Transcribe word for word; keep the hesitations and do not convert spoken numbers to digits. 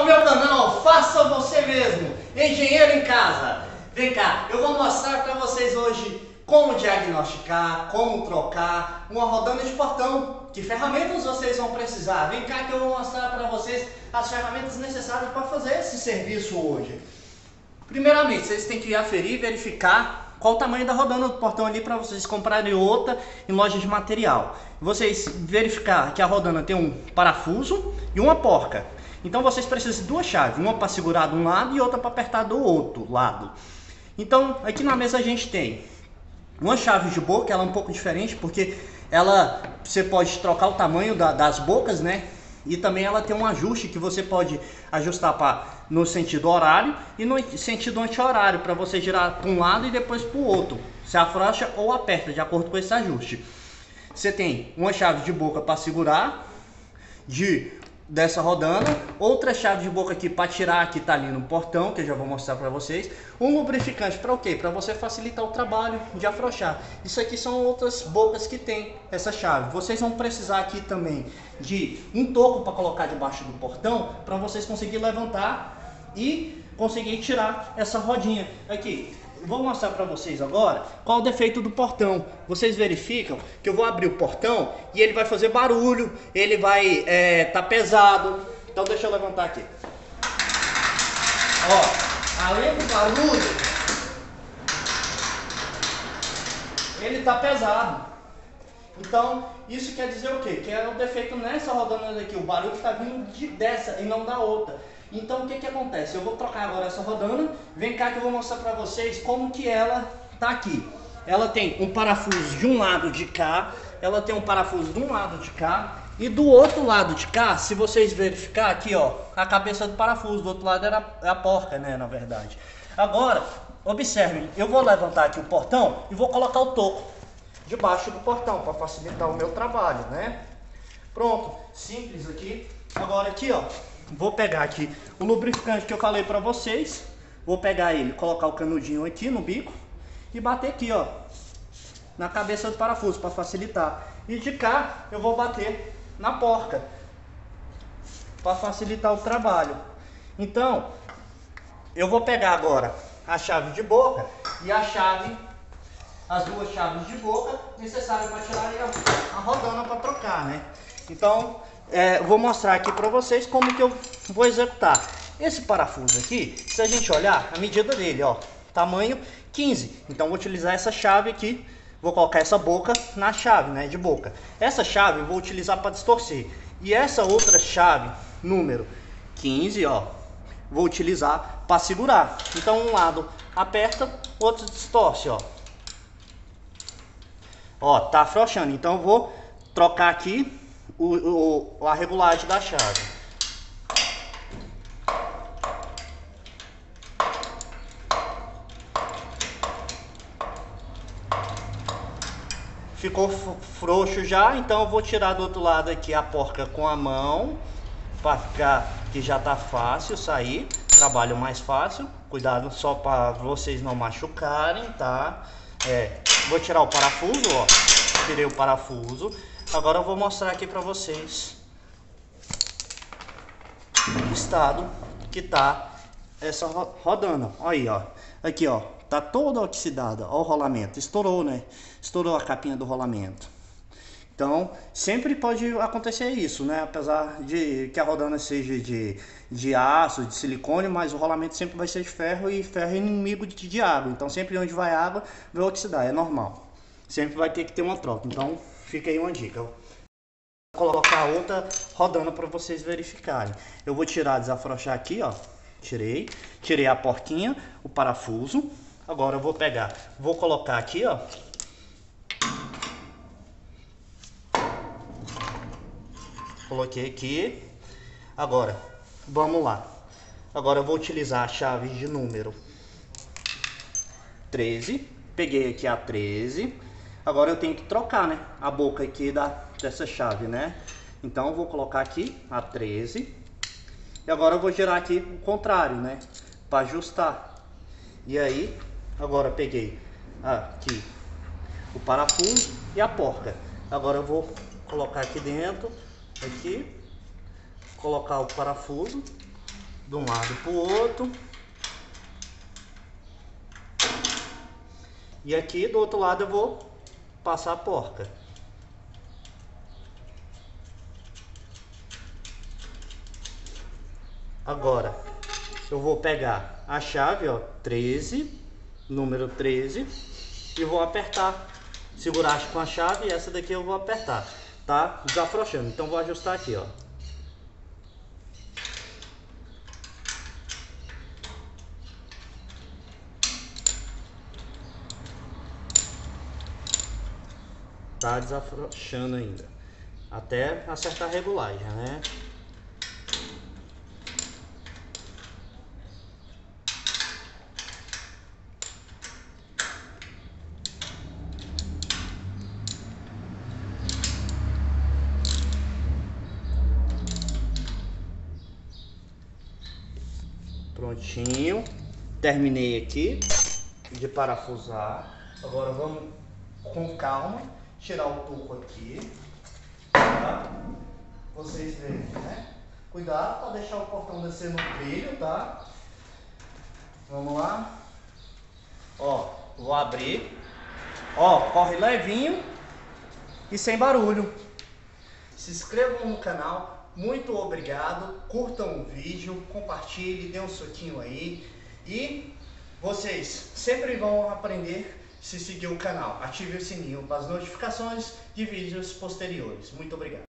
ao meu canal, faça você mesmo, Engenheiro em Casa. Vem cá, eu vou mostrar para vocês hoje como diagnosticar, como trocar uma rodana de portão. Que ferramentas vocês vão precisar? Vem cá que eu vou mostrar para vocês as ferramentas necessárias para fazer esse serviço hoje. Primeiramente, vocês têm que aferir e verificar qual o tamanho da rodana do portão ali para vocês comprarem outra em loja de material. Vocês verificar que a rodana tem um parafuso e uma porca. Então vocês precisam de duas chaves, uma para segurar de um lado e outra para apertar do outro lado. Então aqui na mesa a gente tem uma chave de boca, ela é um pouco diferente porque ela você pode trocar o tamanho da, das bocas, né? E também ela tem um ajuste que você pode ajustar para no sentido horário e no sentido anti-horário, para você girar para um lado e depois para o outro. Você afrouxa ou aperta de acordo com esse ajuste. Você tem uma chave de boca para segurar de dessa rodana, outra chave de boca aqui para tirar que está ali no portão, que eu já vou mostrar para vocês, um lubrificante para o quê? Para você facilitar o trabalho de afrouxar. Isso aqui são outras bocas que tem essa chave. Vocês vão precisar aqui também de um toco para colocar debaixo do portão, para vocês conseguirem levantar e conseguir tirar essa rodinha aqui. Vou mostrar para vocês agora qual o defeito do portão. Vocês verificam que eu vou abrir o portão e ele vai fazer barulho, ele vai é, tá pesado. Então deixa eu levantar aqui. Ó, além do barulho, ele tá pesado. Então isso quer dizer o quê? Que é um defeito nessa rodana aqui. O barulho tá vindo de dessa e não da outra. Então o que que acontece? Eu vou trocar agora essa rodana. Vem cá que eu vou mostrar para vocês como que ela tá aqui. Ela tem um parafuso de um lado de cá, ela tem um parafuso de um lado de cá e do outro lado de cá, se vocês verificar aqui, ó, a cabeça do parafuso do outro lado era a porca, né, na verdade. Agora, observem, eu vou levantar aqui o portão e vou colocar o toco debaixo do portão para facilitar o meu trabalho, né? Pronto, simples aqui. Agora aqui, ó, vou pegar aqui o lubrificante que eu falei pra vocês. Vou pegar ele, colocar o canudinho aqui no bico e bater aqui, ó, na cabeça do parafuso para facilitar. E de cá eu vou bater na porca para facilitar o trabalho. Então eu vou pegar agora a chave de boca e a chave, as duas chaves de boca necessárias para tirar a, a rodana para trocar, né? Então É, vou mostrar aqui para vocês como que eu vou executar. Esse parafuso aqui, se a gente olhar a medida dele, ó, tamanho quinze. Então vou utilizar essa chave aqui, vou colocar essa boca na chave, né, de boca. Essa chave eu vou utilizar para distorcer. E essa outra chave, número quinze, ó, vou utilizar para segurar. Então um lado aperta, outro distorce, ó. Ó, tá afrouxando, então eu vou trocar aqui O, o, a regulagem da chave. Ficou frouxo já, então eu vou tirar do outro lado aqui a porca com a mão, para ficar que já tá fácil sair, trabalho mais fácil. Cuidado só para vocês não machucarem, tá? É, vou tirar o parafuso, ó, tirei o parafuso. Agora eu vou mostrar aqui pra vocês o estado que tá essa rodana. Olha aí, ó. Aqui, ó. Tá toda oxidada. Ó o rolamento. Estourou, né? Estourou a capinha do rolamento. Então, sempre pode acontecer isso, né? Apesar de que a rodana seja de, de aço, de silicone, mas o rolamento sempre vai ser de ferro e ferro é inimigo de, de água. Então, sempre onde vai água, vai oxidar. É normal. Sempre vai ter que ter uma troca. Então, fica aí uma dica. Vou colocar outra rodana para vocês verificarem. Eu vou tirar, desafrouxar aqui, ó. Tirei. Tirei a porquinha, o parafuso. Agora eu vou pegar, vou colocar aqui, ó. Coloquei aqui. Agora, vamos lá. Agora eu vou utilizar a chave de número treze. Peguei aqui a treze. Agora eu tenho que trocar, né, a boca aqui da, dessa chave, né? Então eu vou colocar aqui a treze. E agora eu vou girar aqui o contrário, né? Para ajustar. E aí, agora eu peguei aqui o parafuso e a porca. Agora eu vou colocar aqui dentro, aqui. Colocar o parafuso. de um lado para o outro. E aqui do outro lado eu vou passar a porca. Agora eu vou pegar a chave, ó, treze, número treze, e vou apertar, segurar com a chave, e essa daqui eu vou apertar, tá? Desafrouxando. Então vou ajustar aqui, ó. Tá desafrouxando ainda, até acertar a regulagem, né? Prontinho, terminei aqui de parafusar. Agora vamos com calma tirar o toco aqui, tá? Vocês veem, né? Cuidado para deixar o portão descer no trilho, tá? Vamos lá. Ó, vou abrir. Ó, corre levinho e sem barulho. Se inscrevam no canal. Muito obrigado. Curtam o vídeo, compartilhem, dê um soquinho aí. E vocês sempre vão aprender se seguir o canal. Ative o sininho para as notificações de vídeos posteriores. Muito obrigado.